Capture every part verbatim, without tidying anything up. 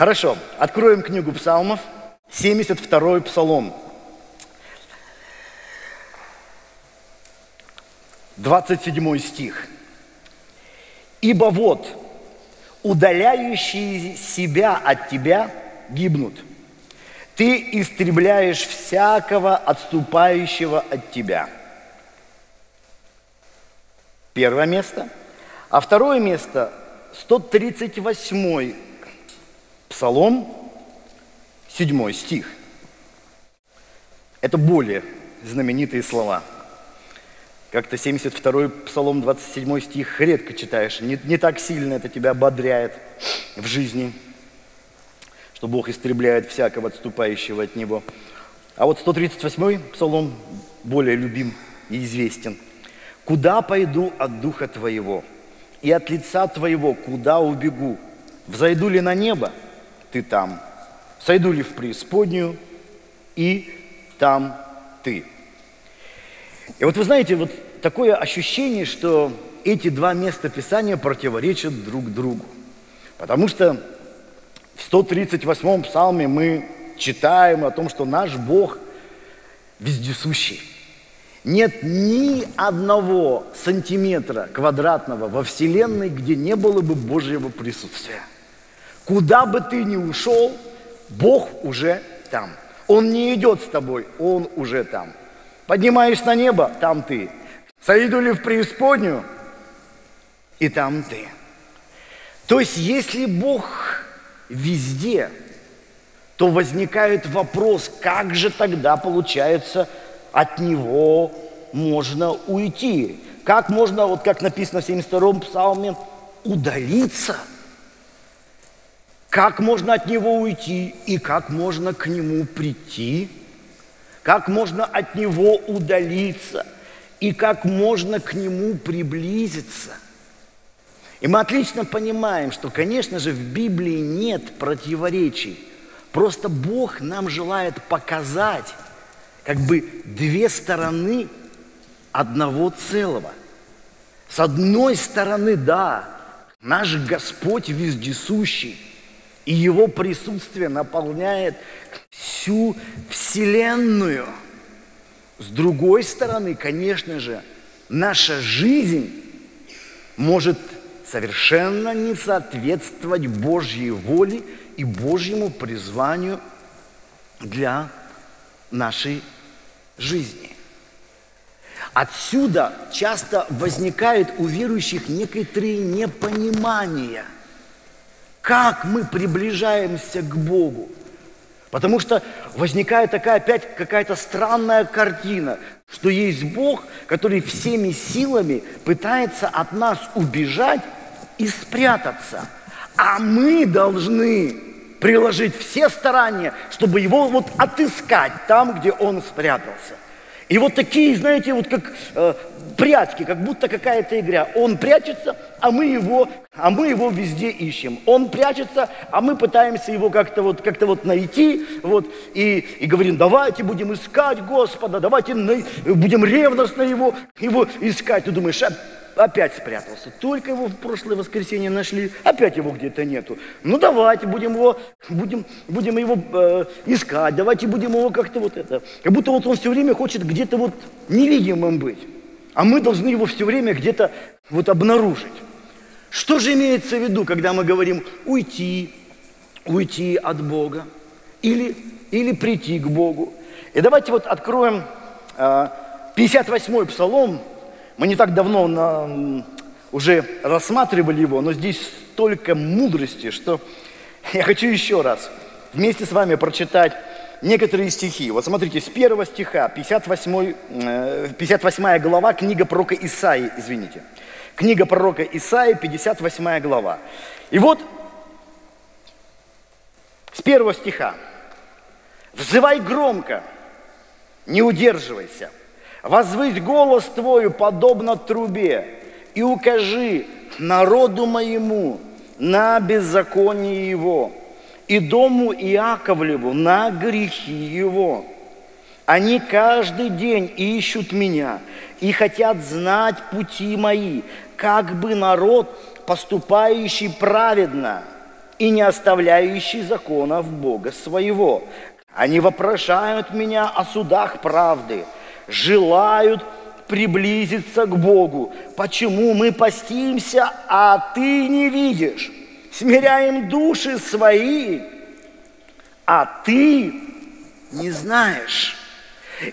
Хорошо, откроем книгу Псалмов, семьдесят второй Псалом, двадцать седьмой стих. «Ибо вот, удаляющие себя от тебя гибнут, ты истребляешь всякого отступающего от тебя». Первое место. А второе место, сто тридцать восьмой Псалом, седьмой стих. Это более знаменитые слова. Как-то семьдесят второй Псалом, двадцать седьмой стих редко читаешь, не, не так сильно это тебя ободряет в жизни, что Бог истребляет всякого отступающего от Него. А вот сто тридцать восьмой Псалом более любим и известен. «Куда пойду от Духа Твоего, и от лица Твоего куда убегу? Взойду ли на небо? Ты там. Сойду ли в преисподнюю? И там Ты». И вот вы знаете, вот такое ощущение, что эти два места Писания противоречат друг другу. Потому что в сто тридцать восьмом Псалме мы читаем о том, что наш Бог вездесущий. Нет ни одного сантиметра квадратного во Вселенной, где не было бы Божьего присутствия. Куда бы ты ни ушел, Бог уже там. Он не идет с тобой, Он уже там. Поднимаюсь на небо, там ты. Сойду ли в преисподнюю, и там ты. То есть, если Бог везде, то возникает вопрос, как же тогда получается от Него можно уйти? Как можно, вот как написано в семьдесят втором Псалме, удалиться? Как можно от Него уйти и как можно к Нему прийти? Как можно от Него удалиться и как можно к Нему приблизиться. И мы отлично понимаем, что, конечно же, в Библии нет противоречий. Просто Бог нам желает показать как бы две стороны одного целого. С одной стороны, да, наш Господь вездесущий, и Его присутствие наполняет всю Вселенную. С другой стороны, конечно же, наша жизнь может совершенно не соответствовать Божьей воле и Божьему призванию для нашей жизни. Отсюда часто возникает у верующих некоторое непонимание, как мы приближаемся к Богу. Потому что возникает такая опять какая-то странная картина, что есть Бог, который всеми силами пытается от нас убежать и спрятаться. А мы должны приложить все старания, чтобы его вот отыскать там, где он спрятался. И вот такие, знаете, вот как э, прятки, как будто какая-то игра. Он прячется, а мы его, а мы его везде ищем. Он прячется, а мы пытаемся его как-то вот, как-то вот найти. Вот, и, и говорим, давайте будем искать Господа, давайте на, будем ревностно его, его искать. Ты думаешь, опять спрятался. Только его в прошлое воскресенье нашли, опять его где-то нету. Ну давайте будем его, будем, будем его э, искать, давайте будем его как-то вот это. Как будто вот он все время хочет где-то вот невидимым быть. А мы должны его все время где-то вот обнаружить. Что же имеется в виду, когда мы говорим уйти, уйти от Бога или, или прийти к Богу? И давайте вот откроем э, пятьдесят восьмой Псалом. Мы не так давно на, уже рассматривали его, но здесь столько мудрости, что я хочу еще раз вместе с вами прочитать некоторые стихи. Вот смотрите, с первого стиха, пятьдесят восьмая глава, книга пророка Исаии, извините. Книга пророка Исаии, пятьдесят восьмая глава. И вот с первого стиха. «Взывай громко, не удерживайся. Возвысь голос твой, подобно трубе, и укажи народу моему на беззаконие его, и дому Иаковлеву на грехи его. Они каждый день ищут меня и хотят знать пути мои, как бы народ, поступающий праведно, и не оставляющий законов Бога своего. Они вопрошают меня о судах правды, желают приблизиться к Богу. Почему мы постимся, а ты не видишь? Смиряем души свои, а ты не знаешь.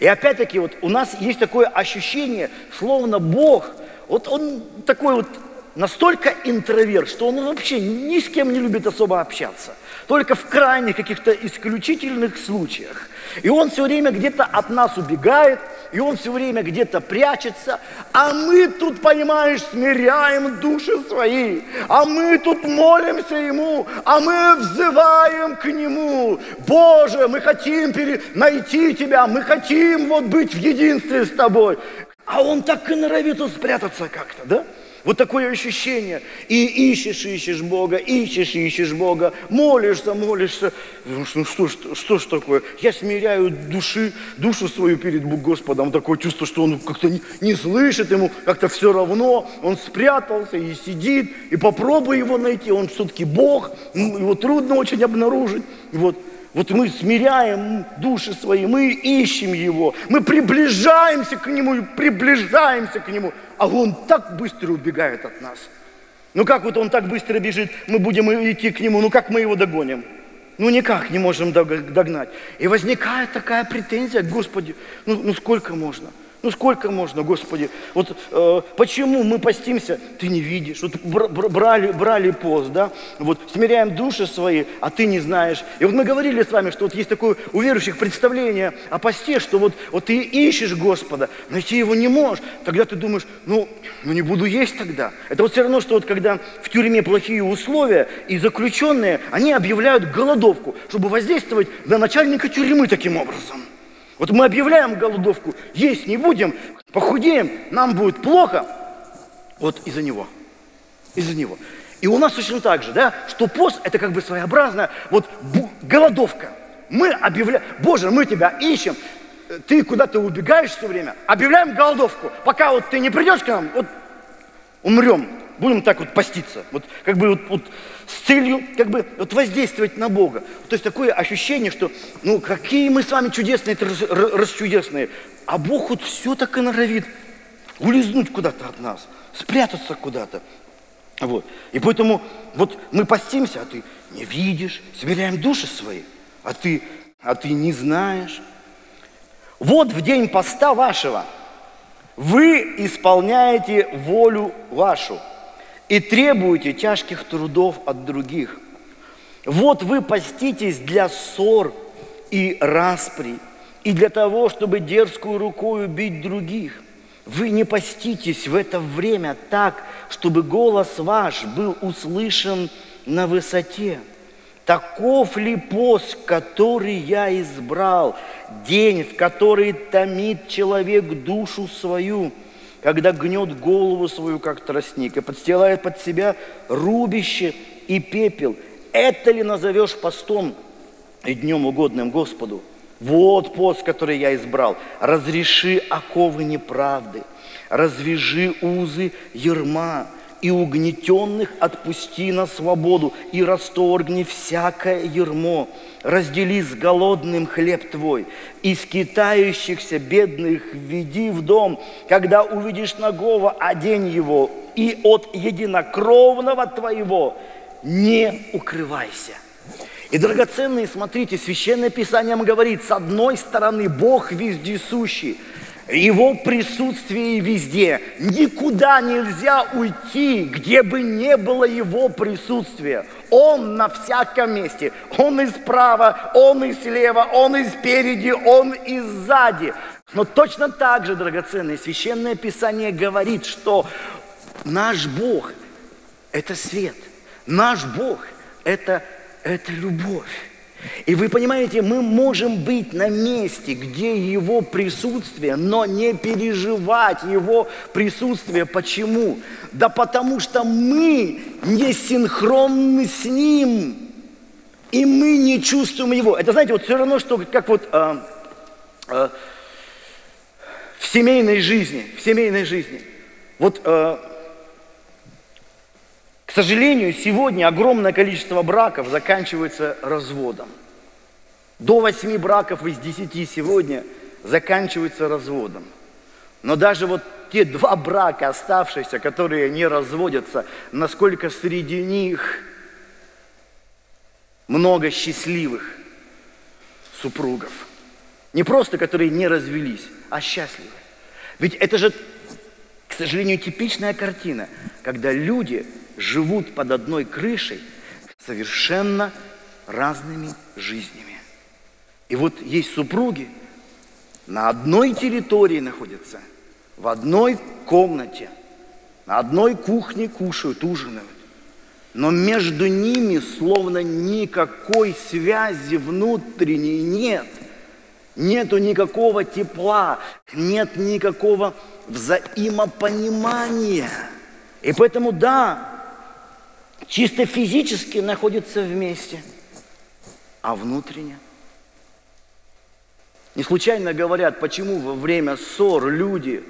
И опять-таки вот у нас есть такое ощущение, словно Бог, вот он такой вот настолько интроверт, что он вообще ни с кем не любит особо общаться. Только в крайних каких-то исключительных случаях. И он все время где-то от нас убегает, и он все время где-то прячется. А мы тут, понимаешь, смиряем души свои. А мы тут молимся Ему, а мы взываем к Нему. Боже, мы хотим пере... найти Тебя, мы хотим вот быть в единстве с Тобой. А он так и норовит вот спрятаться как-то, да? Вот такое ощущение. И ищешь, ищешь Бога, ищешь, ищешь Бога, молишься, молишься. Ну что, что, что ж такое? Я смиряю души, душу свою перед Господом. Такое чувство, что он как-то не, не слышит, ему как-то все равно. Он спрятался и сидит. И попробуй его найти. Он все-таки Бог. Его трудно очень обнаружить. Вот. Вот мы смиряем души свои, мы ищем Его, мы приближаемся к Нему и приближаемся к Нему, а Он так быстро убегает от нас. Ну как вот Он так быстро бежит, мы будем идти к Нему, ну как мы Его догоним? Ну никак не можем догнать. И возникает такая претензия: Господи, ну, ну сколько можно? Ну сколько можно, Господи? Вот э, почему мы постимся, Ты не видишь. Вот брали, брали пост, да? Вот смиряем души свои, а Ты не знаешь. И вот мы говорили с вами, что вот есть такое у верующих представление о посте, что вот, вот ты ищешь Господа, найти Его не можешь. Тогда ты думаешь, ну, ну не буду есть тогда. Это вот все равно, что вот когда в тюрьме плохие условия, и заключенные, они объявляют голодовку, чтобы воздействовать на начальника тюрьмы таким образом. Вот мы объявляем голодовку, есть не будем, похудеем, нам будет плохо. Вот из-за него, из-за него. И у нас точно так же, да, что пост – это как бы своеобразная вот голодовка. Мы объявляем, Боже, мы Тебя ищем, Ты куда-то убегаешь все время, объявляем голодовку. Пока вот Ты не придешь к нам, вот умрем, будем так вот поститься, вот как бы вот, вот с целью как бы вот воздействовать на Бога. То есть такое ощущение, что ну какие мы с вами чудесные, расчудесные, а Бог вот все так и норовит улизнуть куда-то от нас, спрятаться куда-то. Вот. И поэтому вот мы постимся, а Ты не видишь, смиряем души свои, а ты, а ты не знаешь. Вот в день поста вашего вы исполняете волю вашу и требуете тяжких трудов от других. Вот вы поститесь для ссор и распри, и для того, чтобы дерзкую рукою бить других. Вы не поститесь в это время так, чтобы голос ваш был услышан на высоте. Таков ли пост, который я избрал, день, в который томит человек душу свою, когда гнет голову свою, как тростник, и подстилает под себя рубище и пепел. Это ли назовешь постом и днем угодным Господу? Вот пост, который я избрал. Разреши оковы неправды, развяжи узы ярма, и угнетенных отпусти на свободу, и расторгни всякое ярмо. Раздели с голодным хлеб твой, и скитающихся бедных веди в дом. Когда увидишь нагого, одень его, и от единокровного твоего не укрывайся. И, драгоценные, смотрите, Священное Писание нам говорит, с одной стороны, Бог вездесущий, Его присутствие везде. Никуда нельзя уйти, где бы не было Его присутствия. Он на всяком месте. Он и справа, Он и слева, Он и спереди, Он и сзади. Но точно так же, драгоценное, Священное Писание говорит, что наш Бог – это свет. Наш Бог – это, это любовь. И вы понимаете, мы можем быть на месте, где Его присутствие, но не переживать Его присутствие. Почему? Да потому что мы не синхронны с Ним, и мы не чувствуем Его. Это, знаете, вот все равно, что как вот а, а, в семейной жизни, в семейной жизни. Вот а, К сожалению, сегодня огромное количество браков заканчивается разводом. До восьми браков из десяти сегодня заканчивается разводом. Но даже вот те два брака, оставшиеся, которые не разводятся, насколько среди них много счастливых супругов. Не просто, которые не развелись, а счастливы. Ведь это же, к сожалению, типичная картина, когда люди живут под одной крышей совершенно разными жизнями. И вот есть супруги, на одной территории находятся, в одной комнате, на одной кухне кушают, ужинают. Но между ними словно никакой связи внутренней нет. Нету никакого тепла, нет никакого взаимопонимания. И поэтому, да, чисто физически находятся вместе, а внутренне. Не случайно говорят, почему во время ссор люди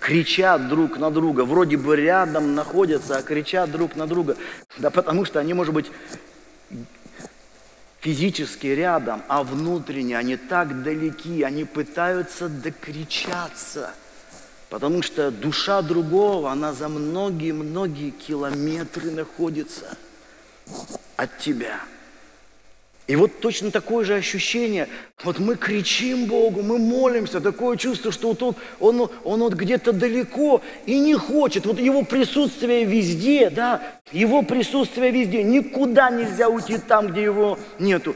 кричат друг на друга, вроде бы рядом находятся, а кричат друг на друга. Да потому что они, может быть, физически рядом, а внутренне они так далеки, они пытаются докричаться, потому что душа другого, она за многие-многие километры находится от тебя. И вот точно такое же ощущение, вот мы кричим Богу, мы молимся, такое чувство, что вот он, он, он вот где-то далеко и не хочет, вот его присутствие везде, да, его присутствие везде, никуда нельзя уйти там, где его нету.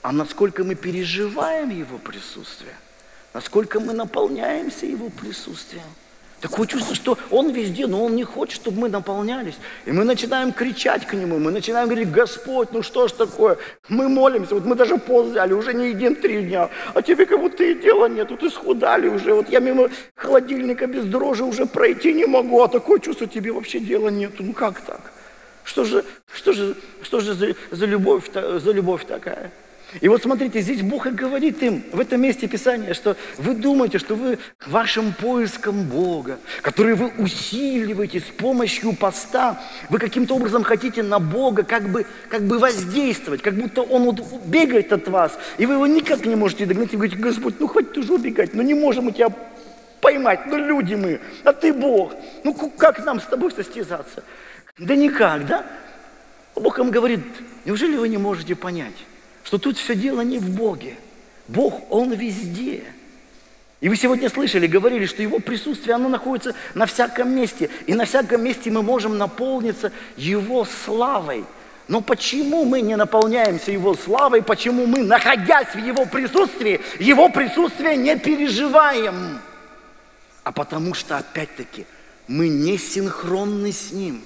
А насколько мы переживаем его присутствие, насколько мы наполняемся его присутствием. Такое чувство, что он везде, но он не хочет, чтобы мы наполнялись. И мы начинаем кричать к нему, мы начинаем говорить: Господь, ну что ж такое? Мы молимся, вот мы даже пост взяли, уже не едим три дня, а тебе как будто и дела нет, вот исхудали уже, вот я мимо холодильника без дрожи уже пройти не могу, а такое чувство, тебе вообще дела нет, ну как так? Что же, что же, что же за, за, любовь, за любовь такая? И вот смотрите, здесь Бог и говорит им в этом месте Писания, что вы думаете, что вы вашим поиском Бога, который вы усиливаете с помощью поста, вы каким-то образом хотите на Бога как бы, как бы воздействовать, как будто Он вот бегает от вас, и вы его никак не можете догнать, и вы говорите: Господь, ну хватит уже убегать, ну не можем мы тебя поймать, ну люди мы, а ты Бог, ну как нам с тобой состязаться? Да никак, да? Бог им говорит: неужели вы не можете понять, что тут все дело не в Боге. Бог, Он везде. И вы сегодня слышали, говорили, что Его присутствие, оно находится на всяком месте. И на всяком месте мы можем наполниться Его славой. Но почему мы не наполняемся Его славой? Почему мы, находясь в Его присутствии, Его присутствие не переживаем? А потому что, опять-таки, мы не синхронны с Ним.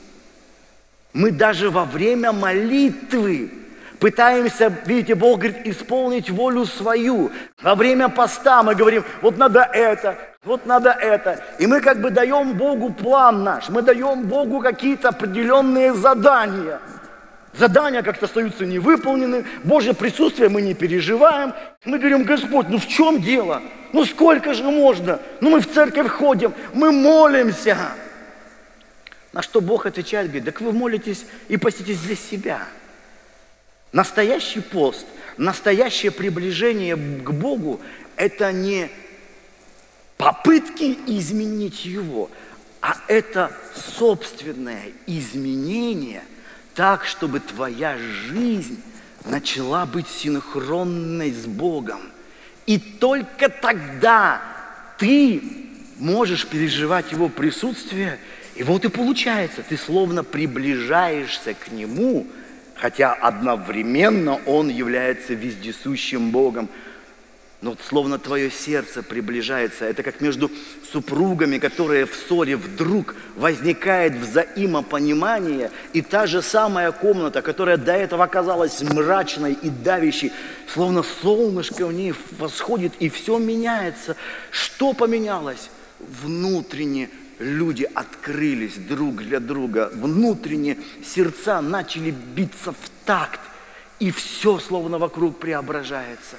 Мы даже во время молитвы пытаемся, видите, Бог говорит, исполнить волю свою. Во время поста мы говорим: вот надо это, вот надо это. И мы как бы даем Богу план наш, мы даем Богу какие-то определенные задания. Задания как-то остаются невыполнены, Божье присутствие мы не переживаем. Мы говорим: Господь, ну в чем дело? Ну сколько же можно? Ну мы в церковь ходим, мы молимся. На что Бог отвечает, говорит: так вы молитесь и поститесь для себя. Настоящий пост, настоящее приближение к Богу – это не попытки изменить Его, а это собственное изменение так, чтобы твоя жизнь начала быть синхронной с Богом. И только тогда ты можешь переживать Его присутствие, и вот и получается, ты словно приближаешься к Нему, хотя одновременно Он является вездесущим Богом. Но словно твое сердце приближается. Это как между супругами, которые в ссоре, вдруг возникает взаимопонимание. И та же самая комната, которая до этого оказалась мрачной и давящей, словно солнышко в ней восходит, и все меняется. Что поменялось? Внутренне. Люди открылись друг для друга, внутренние сердца начали биться в такт, и все словно вокруг преображается.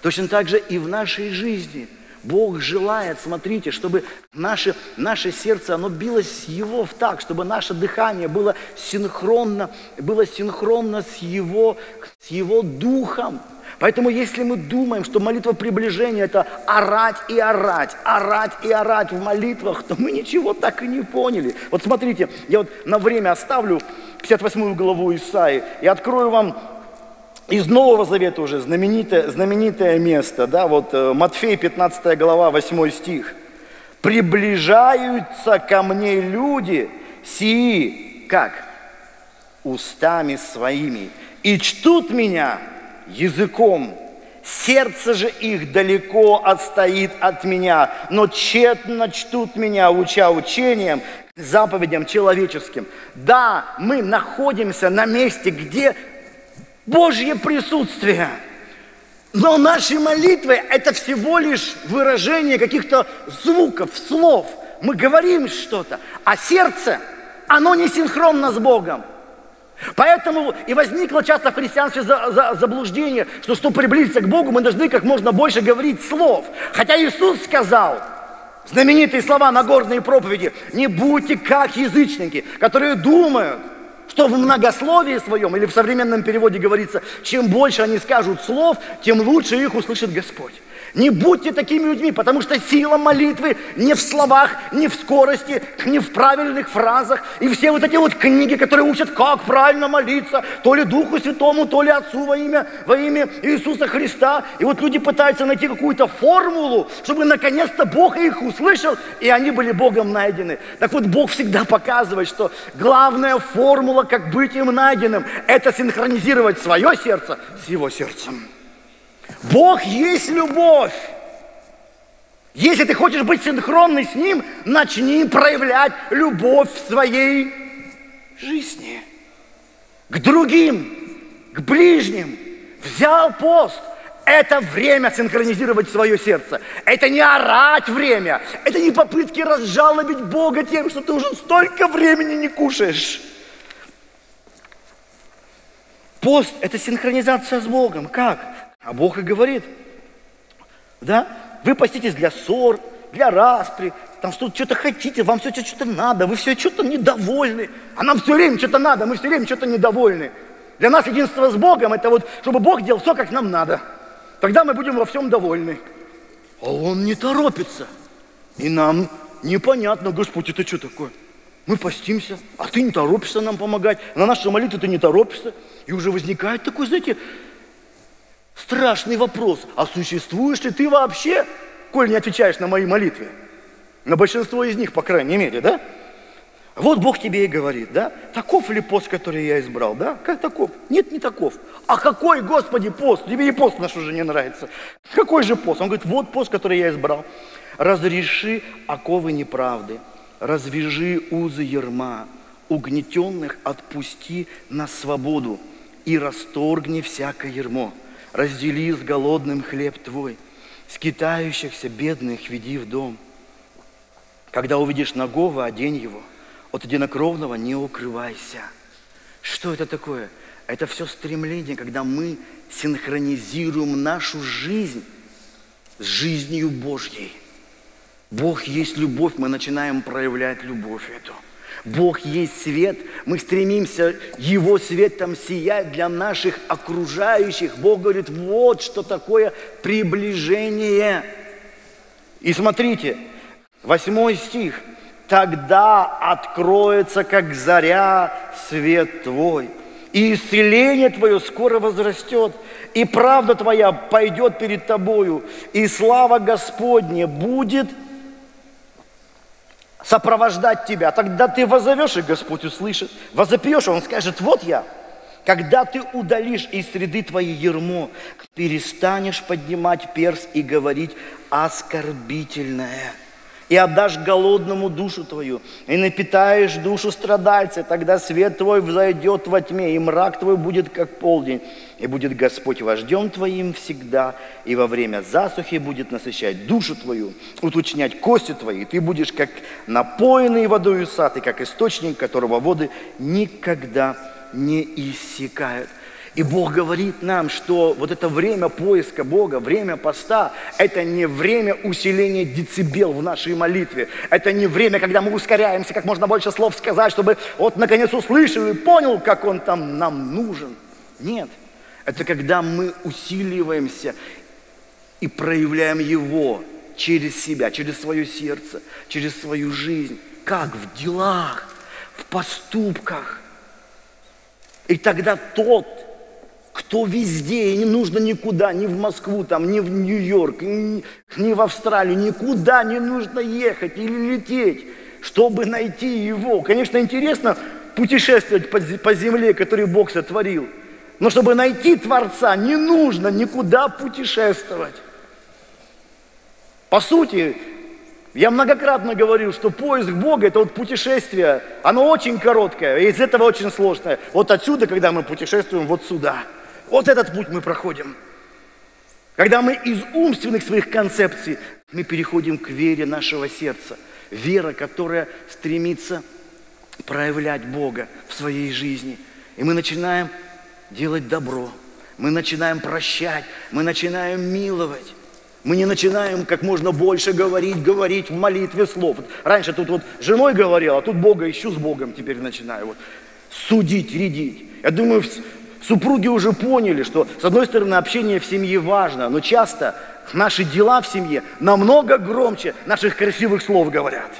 Точно так же и в нашей жизни Бог желает, смотрите, чтобы наше, наше сердце, оно билось Его в такт, чтобы наше дыхание было синхронно, было синхронно с Его, с Его Духом. Поэтому если мы думаем, что молитва приближения – это орать и орать, орать и орать в молитвах, то мы ничего так и не поняли. Вот смотрите, я вот на время оставлю пятьдесят восьмую главу Исаии и открою вам из Нового Завета уже знаменитое, знаменитое место, да, вот Матфей, пятнадцатая глава, восьмой стих. «Приближаются ко мне люди сии, как? Устами своими, и чтут меня языком, сердце же их далеко отстоит от меня, но тщетно чтут меня, уча учением, заповедям человеческим». Да, мы находимся на месте, где Божье присутствие. Но наши молитвы – это всего лишь выражение каких-то звуков, слов. Мы говорим что-то, а сердце, оно не синхронно с Богом. Поэтому и возникло часто в христианстве заблуждение, что чтобы приблизиться к Богу, мы должны как можно больше говорить слов. Хотя Иисус сказал знаменитые слова Нагорной проповеди: «Не будьте как язычники, которые думают, что в многословии своем», или в современном переводе говорится, чем больше они скажут слов, тем лучше их услышит Господь. Не будьте такими людьми, потому что сила молитвы не в словах, не в скорости, не в правильных фразах. И все вот эти вот книги, которые учат, как правильно молиться, то ли Духу Святому, то ли Отцу во имя, во имя Иисуса Христа. И вот люди пытаются найти какую-то формулу, чтобы наконец-то Бог их услышал, и они были Богом найдены. Так вот, Бог всегда показывает, что главная формула, как быть им найденным, это синхронизировать свое сердце с Его сердцем. Бог есть любовь. Если ты хочешь быть синхронной с Ним, начни проявлять любовь в своей жизни. К другим, к ближним. Взял пост. Это время синхронизировать свое сердце. Это не орать время. Это не попытки разжалобить Бога тем, что ты уже столько времени не кушаешь. Пост – это синхронизация с Богом. Как? А Бог и говорит, да, вы поститесь для ссор, для распри, там что-то что-то хотите, вам все что-то надо, вы все что-то недовольны, а нам все время что-то надо, мы все время что-то недовольны. Для нас единство с Богом, это вот, чтобы Бог делал все, как нам надо. Тогда мы будем во всем довольны. А Он не торопится. И нам непонятно, Господь, это что такое? Мы постимся, а ты не торопишься нам помогать, на наши молитвы ты не торопишься. И уже возникает такой, знаете, страшный вопрос, а существуешь ли ты вообще, коль не отвечаешь на мои молитвы? На большинство из них, по крайней мере, да? Вот Бог тебе и говорит, да? Таков ли пост, который я избрал, да? Как таков? Нет, не таков. А какой, Господи, пост? Тебе и пост наш уже не нравится. Какой же пост? Он говорит, вот пост, который я избрал. Разреши оковы неправды, развяжи узы ярма, угнетенных отпусти на свободу и расторгни всякое ярмо. Раздели с голодным хлеб твой, скитающихся бедных веди в дом. Когда увидишь нагого, одень его, от единокровного не укрывайся. Что это такое? Это все стремление, когда мы синхронизируем нашу жизнь с жизнью Божьей. Бог есть любовь, мы начинаем проявлять любовь эту. Бог есть свет, мы стремимся Его светом сиять для наших окружающих. Бог говорит, вот что такое приближение. И смотрите, восьмой стих. «Тогда откроется, как заря, свет твой, и исцеление твое скоро возрастет, и правда твоя пойдет перед тобою, и слава Господня будет сопровождать тебя, тогда ты воззовешь, и Господь услышит, возопьешь, и Он скажет, вот я. Когда ты удалишь из среды твоей ярмо, перестанешь поднимать перст и говорить оскорбительное, и отдашь голодному душу твою, и напитаешь душу страдальца, тогда свет твой взойдет во тьме, и мрак твой будет как полдень, и будет Господь вождем твоим всегда, и во время засухи будет насыщать душу твою, уточнять кости твои, и ты будешь как напоенный водою сад, и как источник, которого воды никогда не иссякают». И Бог говорит нам, что вот это время поиска Бога, время поста, это не время усиления децибел в нашей молитве. Это не время, когда мы ускоряемся, как можно больше слов сказать, чтобы вот наконец услышал и понял, как Он там нам нужен. Нет. Это когда мы усиливаемся и проявляем Его через себя, через свое сердце, через свою жизнь. Как? В делах, в поступках. И тогда тот, кто везде, и не нужно никуда, ни в Москву, там, ни в Нью-Йорк, ни, ни в Австралию, никуда не нужно ехать или лететь, чтобы найти Его. Конечно, интересно путешествовать по, по земле, которую Бог сотворил, но чтобы найти Творца, не нужно никуда путешествовать. По сути, я многократно говорил, что поиск Бога – это вот путешествие, оно очень короткое, и из этого очень сложное. Вот отсюда, когда мы путешествуем, вот сюда. Вот этот путь мы проходим. Когда мы из умственных своих концепций, мы переходим к вере нашего сердца. Вера, которая стремится проявлять Бога в своей жизни. И мы начинаем делать добро, мы начинаем прощать, мы начинаем миловать. Мы не начинаем как можно больше говорить, говорить в молитве слов. Раньше тут вот женой говорил, а тут Бога ищу, с Богом теперь начинаю. Вот. Судить, рядить. Я думаю, супруги уже поняли, что, с одной стороны, общение в семье важно, но часто наши дела в семье намного громче наших красивых слов говорят.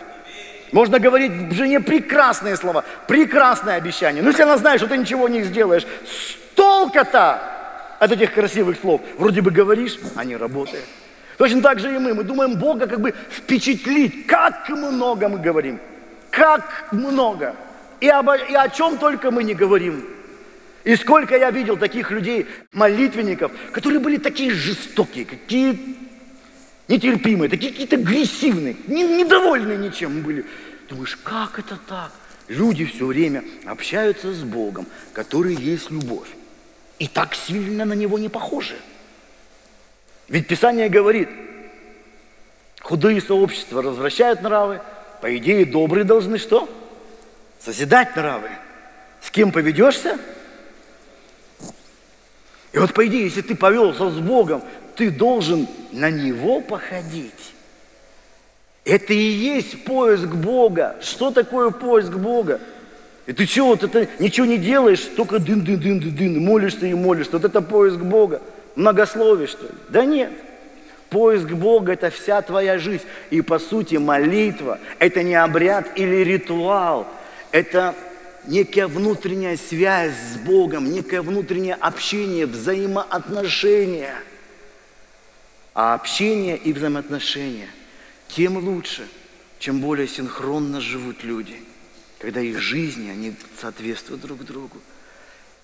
Можно говорить жене прекрасные слова, прекрасные обещания. Но если она знает, что ты ничего не сделаешь, столько-то от этих красивых слов. Вроде бы говоришь, а не работает. Точно так же и мы. Мы думаем Бога как бы впечатлить. Как много мы говорим. Как много. И, обо, и о чем только мы не говорим. И сколько я видел таких людей, молитвенников, которые были такие жестокие, какие нетерпимые, такие какие-то агрессивные, не, недовольные ничем были. Думаешь, как это так? Люди все время общаются с Богом, который есть любовь. И так сильно на Него не похожи. Ведь Писание говорит, худые сообщества развращают нравы, по идее добрые должны что? Созидать нравы. С кем поведешься? И вот по идее, если ты повелся с Богом, ты должен на Него походить. Это и есть поиск Бога. Что такое поиск Бога? И ты что, вот это ничего не делаешь, только дын-дын-дын-дын, молишься и молишься. Вот это поиск Бога. Многословие, что ли? Да нет. Поиск Бога – это вся твоя жизнь. И, по сути, молитва – это не обряд или ритуал. Это некая внутренняя связь с Богом, некое внутреннее общение, взаимоотношения. А общение и взаимоотношения тем лучше, чем более синхронно живут люди, когда их жизни, они соответствуют друг другу.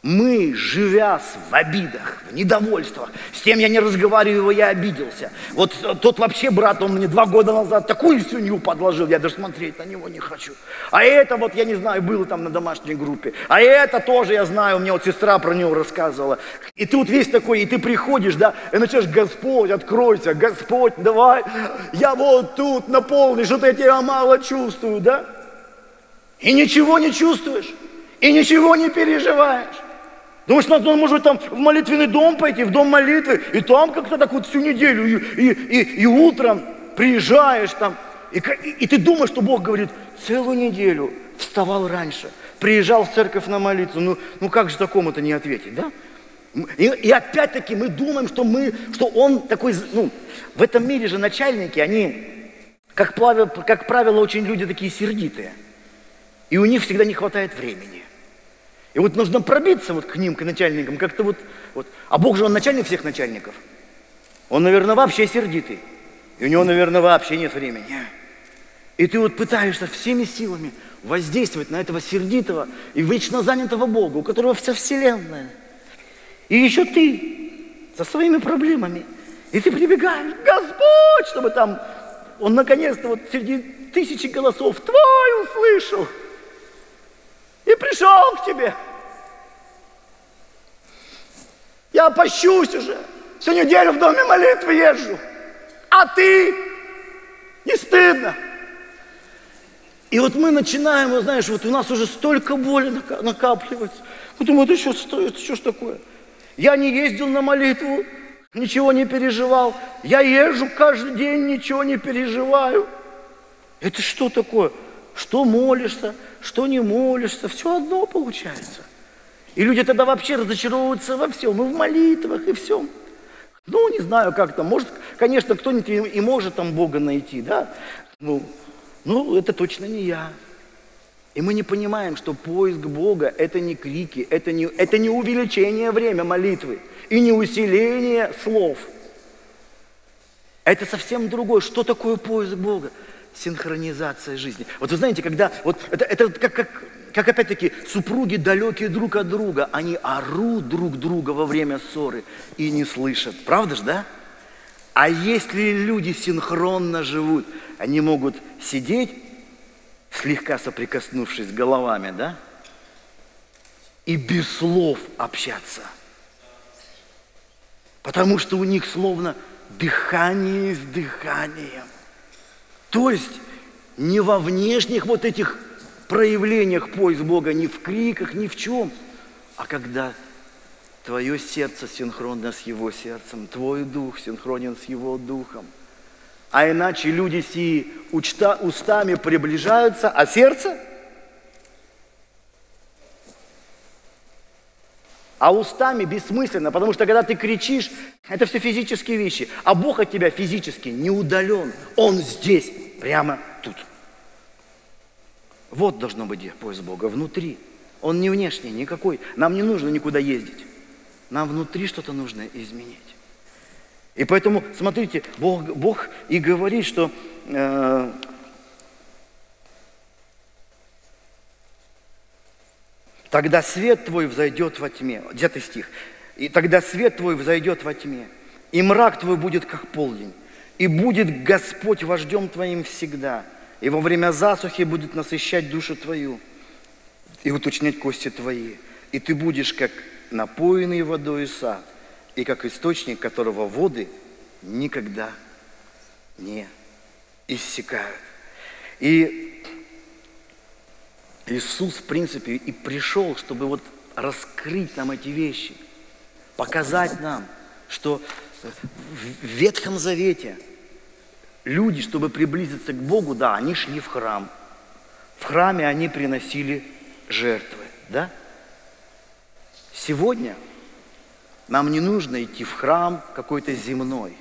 Мы, живя в обидах, в недовольствах, с тем я не разговариваю, я обиделся. Вот тот вообще брат, он мне два года назад такую свинью подложил, я даже смотреть на него не хочу. А это вот, я не знаю, было там на домашней группе. А это тоже, я знаю, мне вот сестра про него рассказывала. И ты вот весь такой, и ты приходишь, да, и начинаешь, Господь, откройся, Господь, давай, я вот тут наполни, что-то я тебя мало чувствую, да? И ничего не чувствуешь, и ничего не переживаешь. Думаешь, надо, ну, может, там в молитвенный дом пойти, в дом молитвы, и там как-то так вот всю неделю, и, и, и, и утром приезжаешь там, и, и, и ты думаешь, что Бог говорит, целую неделю вставал раньше, приезжал в церковь на молитву, ну, ну как же такому-то не ответить, да? И, и опять-таки мы думаем, что мы, что он такой, ну, в этом мире же начальники, они, как правило, как правило, очень люди такие сердитые, и у них всегда не хватает времени. И вот нужно пробиться вот к ним, к начальникам, как-то вот, вот. А Бог же, Он начальник всех начальников. Он, наверное, вообще сердитый. И у Него, наверное, вообще нет времени. И ты вот пытаешься всеми силами воздействовать на этого сердитого и вечно занятого Бога, у которого вся вселенная. И еще ты со своими проблемами. И ты прибегаешь, Господь, чтобы там Он наконец-то вот среди тысячи голосов Твой услышал. И пришел к тебе. Я пощусь уже. Всю неделю в доме молитвы езжу. А ты? Не стыдно. И вот мы начинаем, вот знаешь, вот у нас уже столько боли накапливается. Мы думаем, это что, это что ж такое? Я не ездил на молитву, ничего не переживал. Я езжу каждый день, ничего не переживаю. Это что такое? Что молишься, что не молишься, все одно получается. И люди тогда вообще разочаровываются во всем, и в молитвах, и всем. Ну, не знаю, как там, может, конечно, кто-нибудь и может там Бога найти, да? Ну, ну, это точно не я. И мы не понимаем, что поиск Бога – это не крики, это не, это не увеличение время молитвы и не усиление слов. Это совсем другое. Что такое поиск Бога? Синхронизация жизни. Вот вы знаете, когда... Вот это это как, как, как опять-таки супруги далекие друг от друга. Они орут друг друга во время ссоры и не слышат. Правда же, да? А если люди синхронно живут, они могут сидеть, слегка соприкоснувшись головами, да? И без слов общаться. Потому что у них словно дыхание с дыханием. То есть не во внешних вот этих проявлениях поиск Бога, ни в криках, ни в чем, а когда твое сердце синхронно с его сердцем, твой дух синхронен с его духом. А иначе люди сии учта, устами приближаются, а сердце? А устами бессмысленно, потому что когда ты кричишь, это все физические вещи. А Бог от тебя физически не удален. Он здесь, прямо тут. Вот должно быть поиск Бога, внутри. Он не внешний, никакой. Нам не нужно никуда ездить. Нам внутри что-то нужно изменить. И поэтому, смотрите, Бог, Бог и говорит, что... Э, «Тогда свет твой взойдет во тьме». Где-то стих. «И тогда свет твой взойдет во тьме, и мрак твой будет, как полдень, и будет Господь вождем твоим всегда, и во время засухи будет насыщать душу твою и уточнять кости твои, и ты будешь, как напоенный водой сад, и как источник, которого воды никогда не иссякают». И Иисус, в принципе, и пришел, чтобы вот раскрыть нам эти вещи, показать нам, что в Ветхом Завете люди, чтобы приблизиться к Богу, да, они шли в храм. В храме они приносили жертвы, да? Сегодня нам не нужно идти в храм какой-то земной.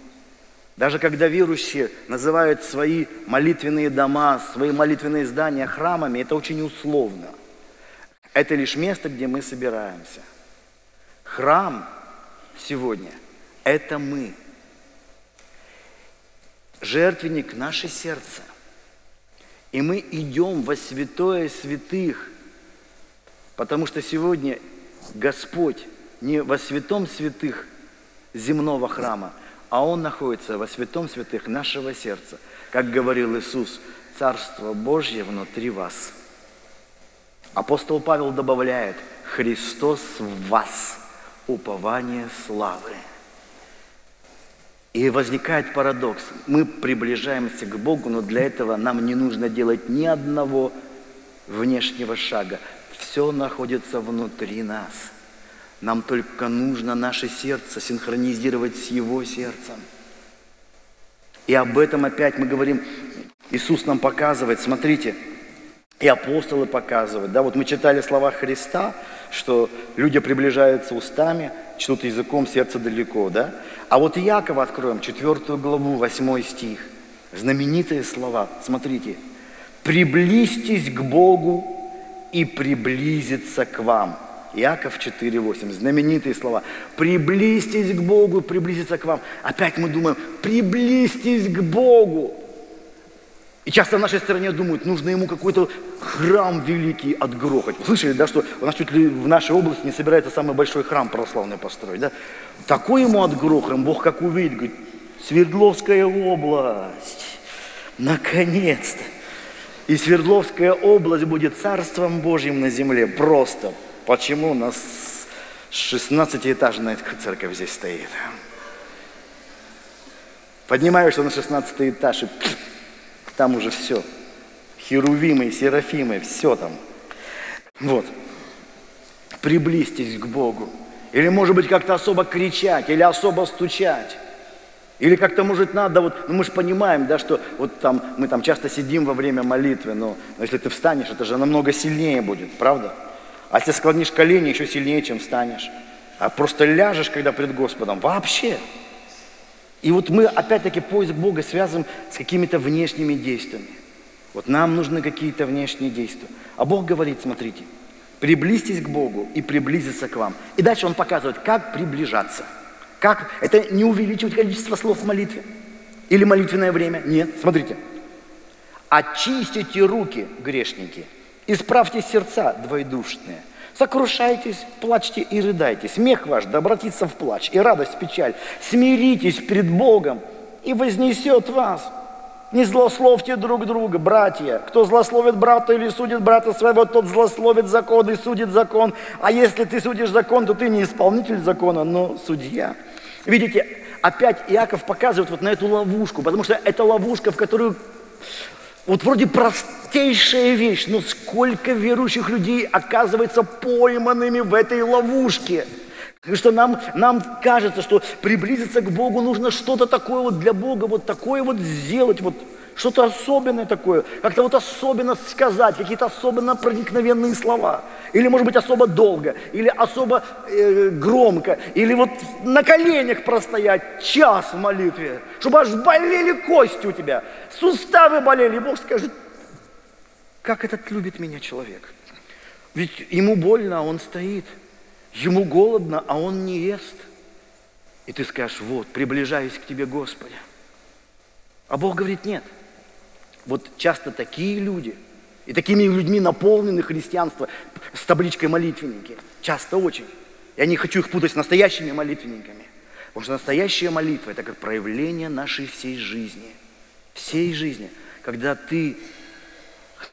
Даже когда верующие называют свои молитвенные дома, свои молитвенные здания храмами, это очень условно. Это лишь место, где мы собираемся. Храм сегодня – это мы. Жертвенник – наше сердце. И мы идем во святое святых, потому что сегодня Господь не во святом святых земного храма, а Он находится во святом святых нашего сердца. Как говорил Иисус, «Царство Божье внутри вас». Апостол Павел добавляет, «Христос в вас, упование славы». И возникает парадокс. Мы приближаемся к Богу, но для этого нам не нужно делать ни одного внешнего шага. Все находится внутри нас. Нам только нужно наше сердце синхронизировать с Его сердцем. И об этом опять мы говорим, Иисус нам показывает, смотрите, и апостолы показывают. Да? Вот мы читали слова Христа, что люди приближаются устами, чтут языком, сердце далеко. Да? А вот Иакова откроем, четвёртую главу, восьмой стих. Знаменитые слова, смотрите. «Приблизьтесь к Богу, и приблизится к вам». Иаков четыре восемь. Знаменитые слова. «Приблизьтесь к Богу, приблизиться к вам». Опять мы думаем, приблизьтесь к Богу. И часто в нашей стране думают, нужно ему какой-то храм великий отгрохать. Слышали, да, что у нас чуть ли в нашей области не собирается самый большой храм православный построить, да? Такой ему отгрохаем, Бог как увидит, говорит, Свердловская область, наконец-то. И Свердловская область будет царством Божьим на земле, просто. Почему у нас шестнадцатиэтажная церковь здесь стоит? Поднимаешься на шестнадцатый этаж, и пфф, там уже все. Херувимы, серафимы, все там. Вот. Приблизьтесь к Богу, Или, может быть, как-то особо кричать, или особо стучать. Или как-то, может, надо, вот, ну, мы же понимаем, да, что вот там, мы там часто сидим во время молитвы, но, но если ты встанешь, это же намного сильнее будет, правда? А если склонишь колени, еще сильнее, чем встанешь. А просто ляжешь, когда пред Господом, вообще. И вот мы, опять-таки, поиск Бога связываем с какими-то внешними действиями. Вот нам нужны какие-то внешние действия. А Бог говорит, смотрите, приблизьтесь к Богу и приблизиться к вам. И дальше Он показывает, как приближаться. Как? Это не увеличивать количество слов в молитве или молитвенное время. Нет, смотрите. Очистите руки, грешники, исправьте сердца двоедушные, сокрушайтесь, плачьте и рыдайте. Смех ваш да обратится в плач и радость в печаль. Смиритесь пред Богом и вознесет вас. Не злословьте друг друга, братья. Кто злословит брата или судит брата своего, тот злословит закон и судит закон. А если ты судишь закон, то ты не исполнитель закона, но судья. Видите, опять Иаков показывает вот на эту ловушку, потому что это ловушка, в которую вот вроде простейшая вещь, но сколько верующих людей оказывается пойманными в этой ловушке. Потому что нам, нам кажется, что приблизиться к Богу нужно что-то такое вот для Бога, вот такое вот сделать, вот что-то особенное такое, как-то вот особенно сказать, какие-то особенно проникновенные слова. Или, может быть, особо долго, или особо э, громко, или вот на коленях простоять час в молитве, чтобы аж болели кости у тебя, суставы болели. И Бог скажет, как этот любит меня человек. Ведь ему больно, а он стоит. Ему голодно, а он не ест. И ты скажешь, вот, приближаюсь к тебе, Господи. А Бог говорит, нет. Вот часто такие люди, и такими людьми наполнены христианство с табличкой молитвенники, часто очень. Я не хочу их путать с настоящими молитвенниками, потому что настоящая молитва – это как проявление нашей всей жизни. Всей жизни, когда ты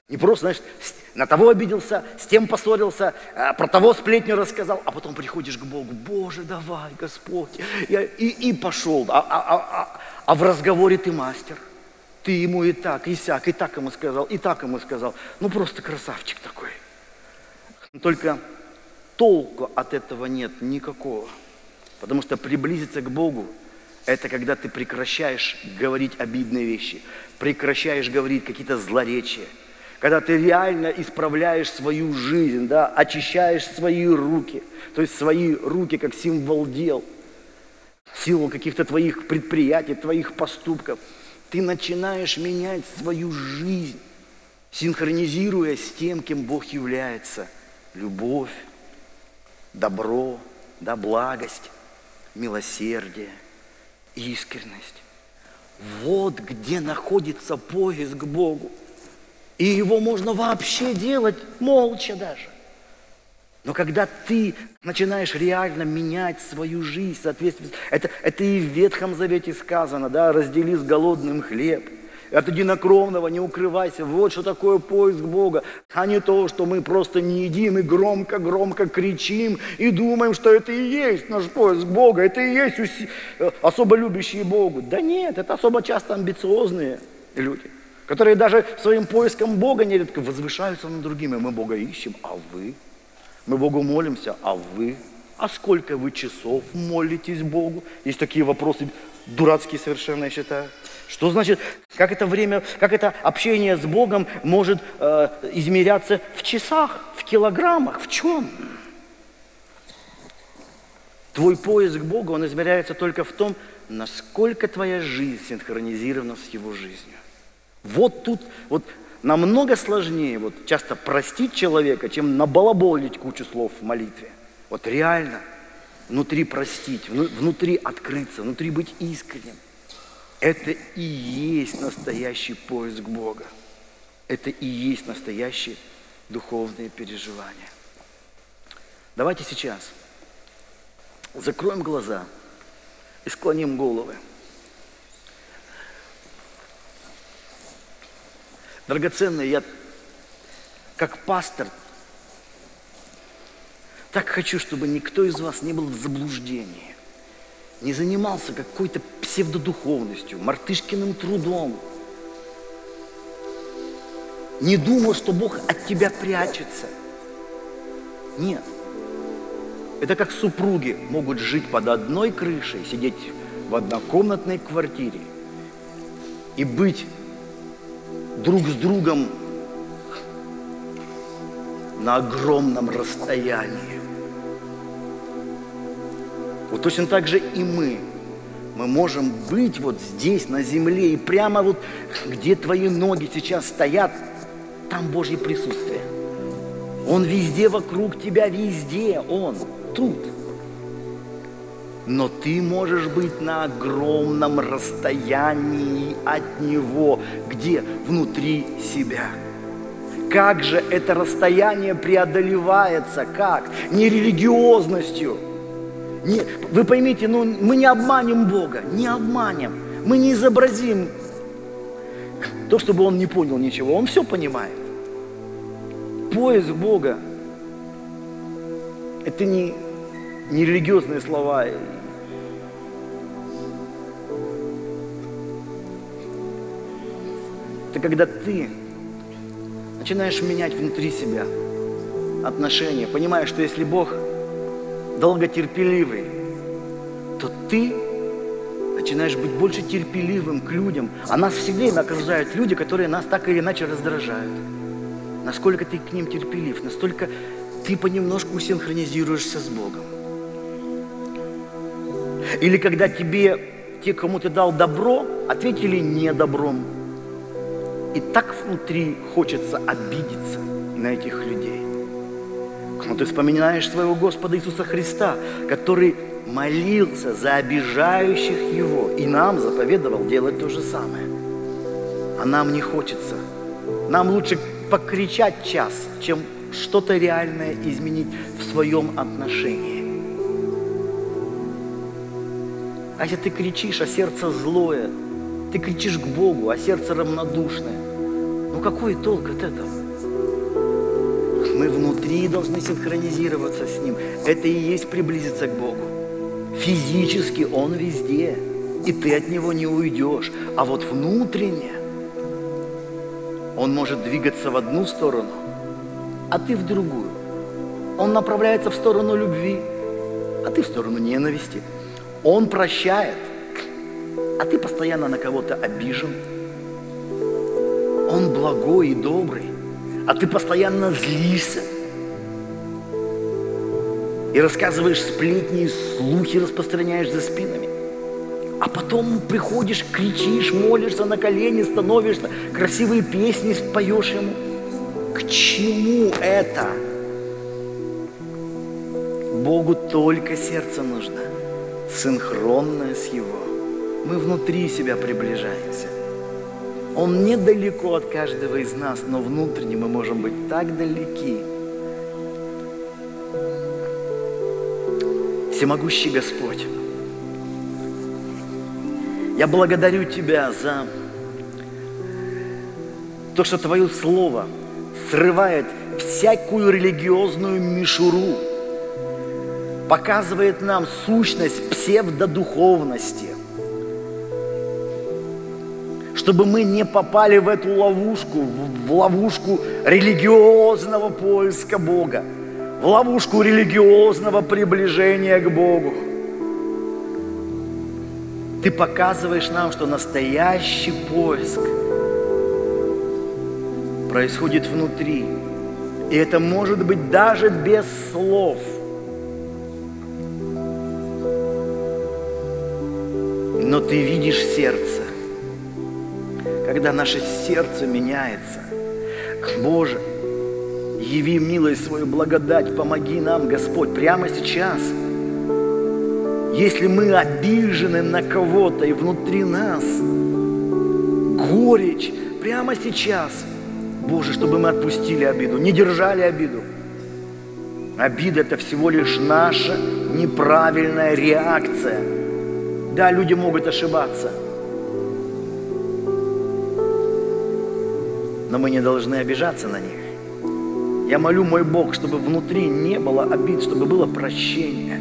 не просто, знаешь, на того обиделся, с тем поссорился, про того сплетню рассказал, а потом приходишь к Богу, Боже, давай, Господь, я и, и пошел. А, а, а, а в разговоре ты мастер, ты ему и так, и сяк, и так ему сказал, и так ему сказал. Ну просто красавчик такой. Только толку от этого нет никакого, потому что приблизиться к Богу — это когда ты прекращаешь говорить обидные вещи, прекращаешь говорить какие-то злоречия, когда ты реально исправляешь свою жизнь, да, очищаешь свои руки, то есть свои руки как символ дел, силу каких-то твоих предприятий, твоих поступков. Ты начинаешь менять свою жизнь, синхронизируя с тем, кем Бог является. Любовь, добро, да, благость, милосердие, искренность. Вот где находится поиск к Богу. И его можно вообще делать молча даже. Но когда ты начинаешь реально менять свою жизнь, соответственно, это, это и в Ветхом Завете сказано, да, раздели с голодным хлеб. От одинокровного не укрывайся. Вот что такое поиск Бога. А не то, что мы просто не едим и громко-громко кричим и думаем, что это и есть наш поиск Бога, это и есть уси... особо любящие Богу. Да нет, это особо часто амбициозные люди, которые даже своим поиском Бога нередко возвышаются над другими. Мы Бога ищем, а вы? Мы Богу молимся, а вы? А сколько вы часов молитесь Богу? Есть такие вопросы дурацкие совершенно, я считаю. Что значит, как это время, как это общение с Богом может э, измеряться в часах, в килограммах, в чем? Твой поиск Бога, он измеряется только в том, насколько твоя жизнь синхронизирована с Его жизнью. Вот тут вот намного сложнее вот, часто простить человека, чем набалаболить кучу слов в молитве. Вот реально внутри простить, внутри открыться, внутри быть искренним. Это и есть настоящий поиск Бога. Это и есть настоящие духовные переживания. Давайте сейчас закроем глаза и склоним головы. Драгоценные, я как пастор так хочу, чтобы никто из вас не был в заблуждении, не занимался какой-то псевдодуховностью, мартышкиным трудом, не думал, что Бог от тебя прячется. Нет. Это как супруги могут жить под одной крышей, сидеть в однокомнатной квартире и быть друг с другом на огромном расстоянии. Вот точно так же и мы. Мы можем быть вот здесь, на земле, и прямо вот, где твои ноги сейчас стоят, там Божье присутствие. Он везде вокруг тебя, везде Он, тут. Но ты можешь быть на огромном расстоянии от Него, где? Внутри себя. Как же это расстояние преодолевается? Как? Не религиозностью. Не, вы поймите, ну, мы не обманем Бога, не обманем. Мы не изобразим то, чтобы Он не понял ничего. Он все понимает. Поиск Бога – это не, не религиозные слова. Это когда ты начинаешь менять внутри себя отношения, понимаешь, что если Бог долготерпеливый, то ты начинаешь быть больше терпеливым к людям. А нас всегда окружают люди, которые нас так или иначе раздражают. Насколько ты к ним терпелив, настолько ты понемножку синхронизируешься с Богом. Или когда тебе, те, кому ты дал добро, ответили не добром. И так внутри хочется обидеться на этих людей. Но ты вспоминаешь своего Господа Иисуса Христа, который молился за обижающих Его и нам заповедовал делать то же самое. А нам не хочется. Нам лучше покричать час, чем что-то реальное изменить в своем отношении. А если ты кричишь, а сердце злое, ты кричишь к Богу, а сердце равнодушное, ну какой толк от этого? Мы внутри должны синхронизироваться с Ним. Это и есть приблизиться к Богу. Физически Он везде, и ты от Него не уйдешь. А вот внутренне Он может двигаться в одну сторону, а ты в другую. Он направляется в сторону любви, а ты в сторону ненависти. Он прощает, а ты постоянно на кого-то обижен. Он благой и добрый, а ты постоянно злишься. И рассказываешь сплетни, слухи распространяешь за спинами. А потом приходишь, кричишь, молишься на колени, становишься, красивые песни поешь Ему. К чему это? Богу только сердце нужно, синхронное с Его. Мы внутри себя приближаемся. Он недалеко от каждого из нас, но внутренне мы можем быть так далеки. Всемогущий Господь, я благодарю Тебя за то, что Твое Слово срывает всякую религиозную мишуру, показывает нам сущность псевдодуховности, чтобы мы не попали в эту ловушку, в ловушку религиозного поиска Бога, в ловушку религиозного приближения к Богу. Ты показываешь нам, что настоящий поиск происходит внутри. И это может быть даже без слов. Но ты видишь сердце. Когда наше сердце меняется, Боже, яви милость свою благодать, помоги нам, Господь, прямо сейчас. Если мы обижены на кого-то и внутри нас горечь, прямо сейчас, Боже, чтобы мы отпустили обиду, не держали обиду. Обида – это всего лишь наша неправильная реакция. Да, люди могут ошибаться, но мы не должны обижаться на них. Я молю, мой Бог, чтобы внутри не было обид, чтобы было прощение.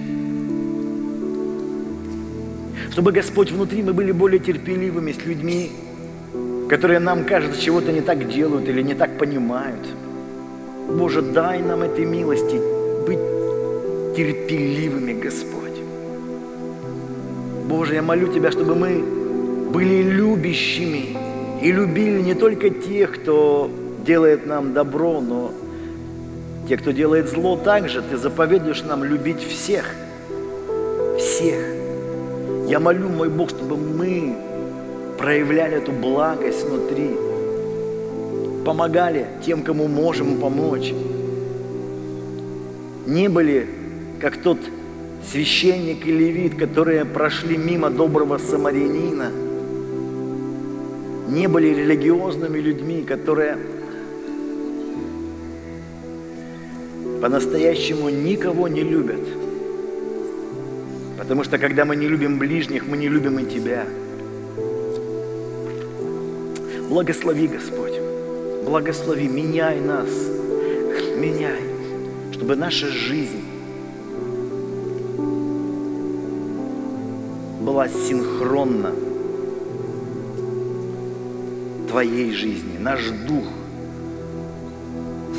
Чтобы, Господь, внутри мы были более терпеливыми с людьми, которые нам, кажется, чего-то не так делают или не так понимают. Боже, дай нам этой милости быть терпеливыми, Господь. Боже, я молю Тебя, чтобы мы были любящими и любили не только тех, кто делает нам добро, но те, кто делает зло, также Ты заповедуешь нам любить всех. Всех. Я молю, мой Бог, чтобы мы проявляли эту благость внутри, помогали тем, кому можем помочь. Не были, как тот священник и левит, которые прошли мимо доброго самарянина. Не были религиозными людьми, которые по-настоящему никого не любят. Потому что, когда мы не любим ближних, мы не любим и Тебя. Благослови, Господь, благослови, меняй нас, меняй, чтобы наша жизнь была синхронна Твоей жизни. Наш дух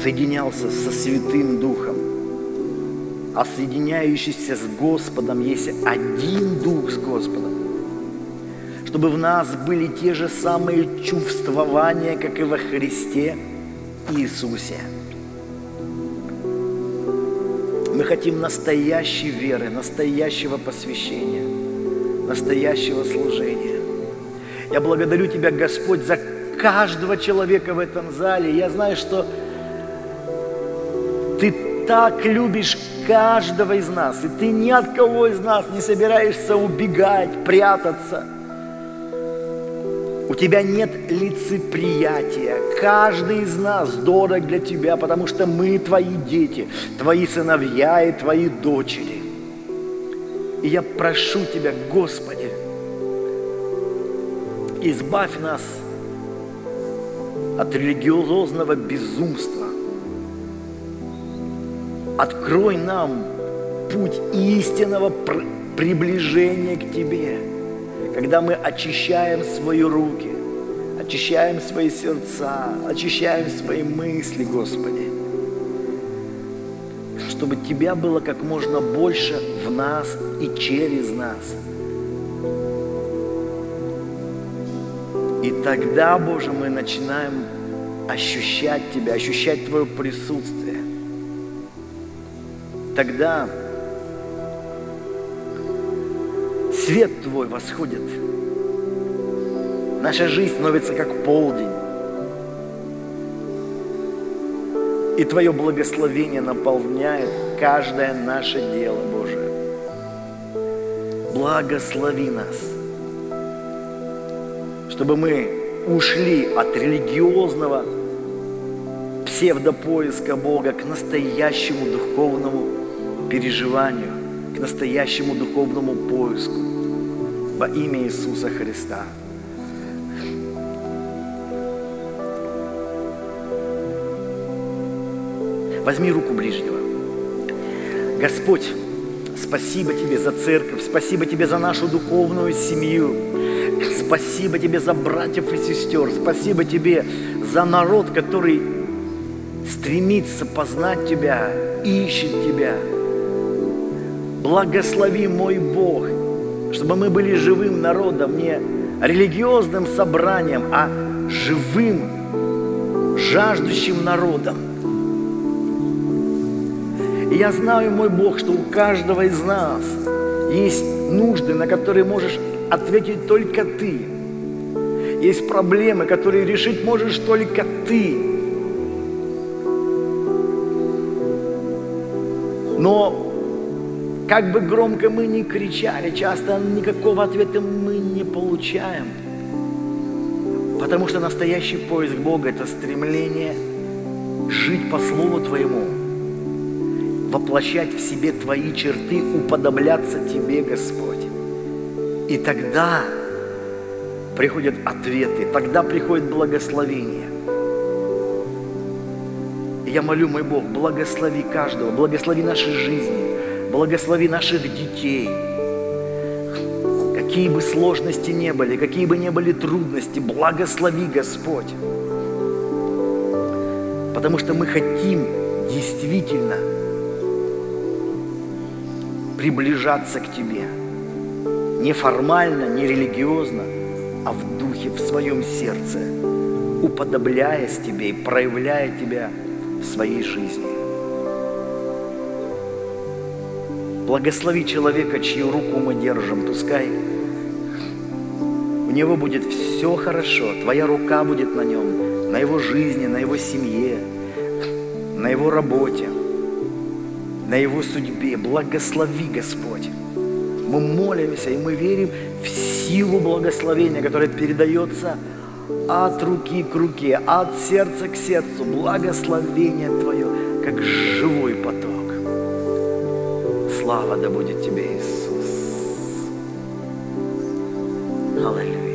соединялся со Святым Духом, а соединяющийся с Господом есть один дух с Господом. Чтобы в нас были те же самые чувствования, как и во Христе Иисусе. Мы хотим настоящей веры, настоящего посвящения, настоящего служения. Я благодарю Тебя, Господь, за каждого человека в этом зале. Я знаю, что Ты так любишь каждого из нас, и Ты ни от кого из нас не собираешься убегать, прятаться. У Тебя нет лицеприятия. Каждый из нас дорог для Тебя, потому что мы Твои дети, Твои сыновья и Твои дочери. И я прошу Тебя, Господи, избавь нас от религиозного безумства. Открой нам путь истинного приближения к Тебе. Когда мы очищаем свои руки, очищаем свои сердца, очищаем свои мысли, Господи, чтобы Тебя было как можно больше в нас и через нас. И тогда, Боже, мы начинаем ощущать Тебя, ощущать Твое присутствие. Тогда свет Твой восходит. Наша жизнь становится как полдень. И Твое благословение наполняет каждое наше дело, Боже. Благослови нас, чтобы мы ушли от религиозного псевдопоиска Бога к настоящему духовному переживанию, к настоящему духовному поиску. Во имя Иисуса Христа. Возьми руку ближнего. Господь, спасибо Тебе за церковь, спасибо Тебе за нашу духовную семью, спасибо Тебе за братьев и сестер, спасибо Тебе за народ, который стремится познать Тебя, ищет Тебя. Благослови, мой Бог, чтобы мы были живым народом, не религиозным собранием, а живым, жаждущим народом. И я знаю, мой Бог, что у каждого из нас есть нужды, на которые можешь ответить только Ты. Есть проблемы, которые решить можешь только Ты. Но как бы громко мы ни кричали, часто никакого ответа мы не получаем. Потому что настоящий поиск Бога – это стремление жить по Слову Твоему, воплощать в себе Твои черты, уподобляться Тебе, Господь. И тогда приходят ответы, тогда приходит благословение. Я молю, мой Бог, благослови каждого, благослови наши жизни. Благослови наших детей. Какие бы сложности ни были, какие бы ни были трудности, благослови, Господь. Потому что мы хотим действительно приближаться к Тебе. Не формально, не религиозно, а в духе, в своем сердце, уподобляясь Тебе и проявляя Тебя в своей жизни. Благослови человека, чью руку мы держим, пускай у него будет все хорошо, Твоя рука будет на нем, на его жизни, на его семье, на его работе, на его судьбе. Благослови, Господь. Мы молимся и мы верим в силу благословения, которое передается от руки к руке, от сердца к сердцу. Благословение Твое, как живой поток. Слава да будет Тебе, Иисус. Hallelujah.